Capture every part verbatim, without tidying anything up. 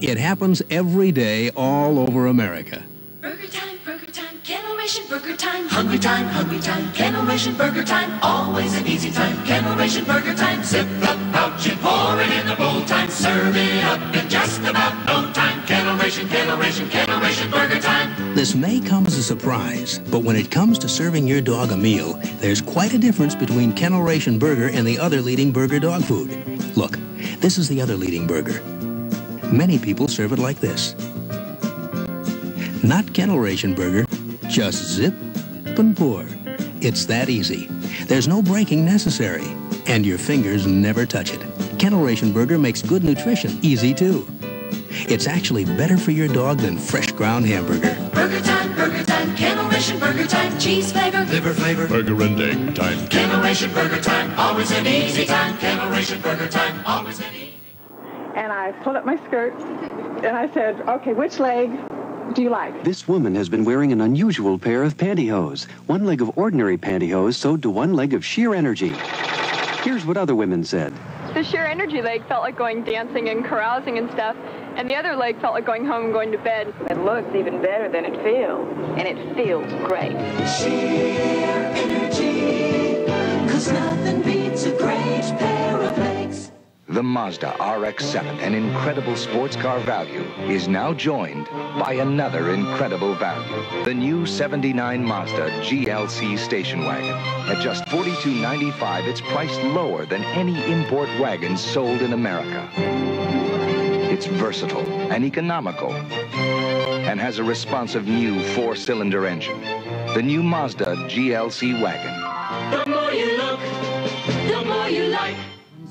It happens every day all over America. Burger time, burger time, Kennel Ration, burger time. Hungry time, hungry time, Kennel Ration, burger time. Always an easy time, Kennel Ration, burger time. Zip the pouch and pour it in a bowl time. Serve it up in just about no time. Kennel Ration, Kennel Ration, Kennel Ration, burger time. This may come as a surprise, but when it comes to serving your dog a meal, there's quite a difference between Kennel Ration burger and the other leading burger dog food. Look, this is the other leading burger. Many people serve it like this. Not Kennel Ration burger, just zip and pour. It's that easy. There's no breaking necessary, and your fingers never touch it. Kennel Ration burger makes good nutrition easy too. It's actually better for your dog than fresh ground hamburger. Burger time, burger time, Kennel Ration burger time. Cheese flavor, liver flavor, burger and egg time. Kennel Ration burger time, always an easy time. Kennel Ration burger time, always an easy time. And I pulled up my skirt, and I said, okay, which leg do you like? This woman has been wearing an unusual pair of pantyhose. One leg of ordinary pantyhose sewed to one leg of Sheer Energy. Here's what other women said. The Sheer Energy leg felt like going dancing and carousing and stuff, and the other leg felt like going home and going to bed. It looks even better than it feels, and it feels great. Sheer Energy, 'cause nothing beats a great pair of legs. The Mazda R X seven, an incredible sports car value, is now joined by another incredible value. The new seventy-nine Mazda G L C station wagon. At just forty-two ninety-five, it's priced lower than any import wagon sold in America. It's versatile and economical and has a responsive new four-cylinder engine. The new Mazda G L C wagon. The more you look, the more you like.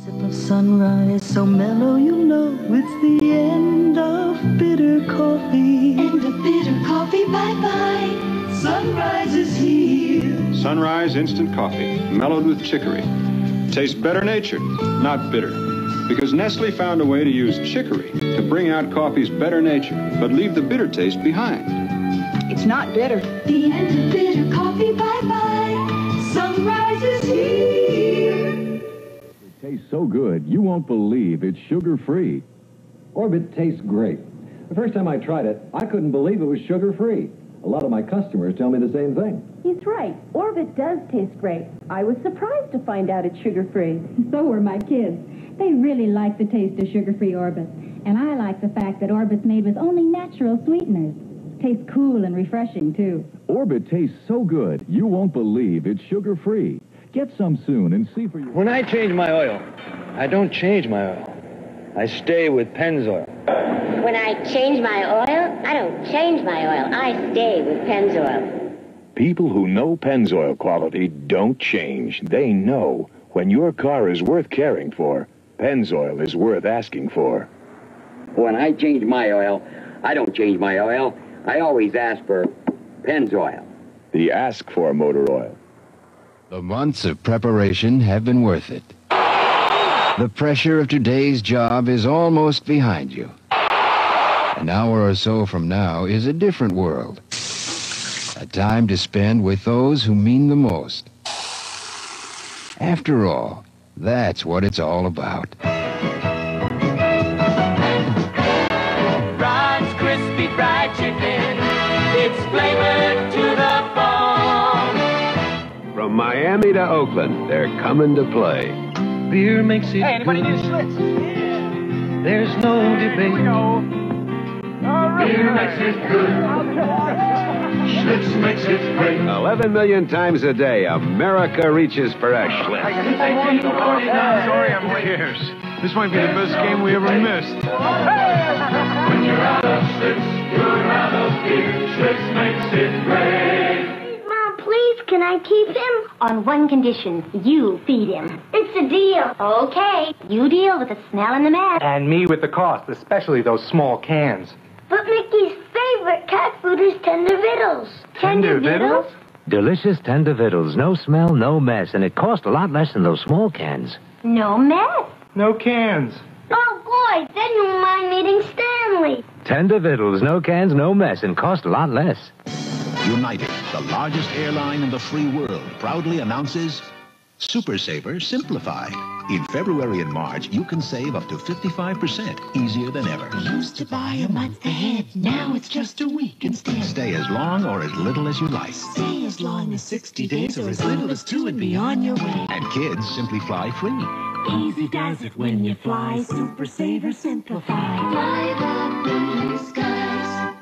Sip of sunrise, so mellow, you know, it's the end of bitter coffee. End of bitter coffee, bye-bye. Sunrise is here. Sunrise instant coffee, mellowed with chicory. Tastes better-natured, not bitter. Because Nestle found a way to use chicory to bring out coffee's better nature, but leave the bitter taste behind. It's not bitter. The end of bitter coffee, bye-bye. Sunrise is here. Tastes so good, you won't believe it's sugar-free. Orbit tastes great. The first time I tried it, I couldn't believe it was sugar-free. A lot of my customers tell me the same thing. He's right. Orbit does taste great. I was surprised to find out it's sugar-free. So were my kids. They really like the taste of sugar-free Orbit. And I like the fact that Orbit's made with only natural sweeteners. Tastes cool and refreshing, too. Orbit tastes so good, you won't believe it's sugar-free. Get some soon and see for you. When I change my oil, I don't change my oil. I stay with Pennzoil. When I change my oil, I don't change my oil. I stay with Pennzoil. People who know Pennzoil quality don't change. They know when your car is worth caring for, Pennzoil is worth asking for. When I change my oil, I don't change my oil. I always ask for Pennzoil. The ask for motor oil. The months of preparation have been worth it. The pressure of today's job is almost behind you. An hour or so from now is a different world. A time to spend with those who mean the most. After all, that's what it's all about. Rod's crispy fried chicken. It's flavored to the bone. From Miami to Oakland, they're coming to play. Beer makes it. Hey, anybody good. Need a Schlitz? Yeah. There's no debate. Right. Beer makes it good. Schlitz makes it great. Eleven million times a day, America reaches for a Schlitz. Sorry, I'm late. This might be the best game we ever missed. When you're out of Schlitz, you're out of beer. Schlitz makes it great. Can I keep him? On one condition, you feed him. It's a deal. Okay, you deal with the smell and the mess. And me with the cost, especially those small cans. But Mickey's favorite cat food is Tender Vittles. Tender, tender Vittles? Delicious Tender Vittles. No smell, no mess. And it costs a lot less than those small cans. No mess? No cans. Oh, boy, then you'll mind meeting Stanley. Tender Vittles, no cans, no mess, and cost a lot less. United, the largest airline in the free world, proudly announces Super Saver simplified. In February and March, you can save up to fifty-five percent, easier than ever. We used to buy a month ahead, now it's just a week instead. Stay as long or as little as you like. Stay as long as sixty days or as little as two and be on your way. And kids simply fly free. Easy does it when you fly. Super Saver simplified. Fly the blue skies.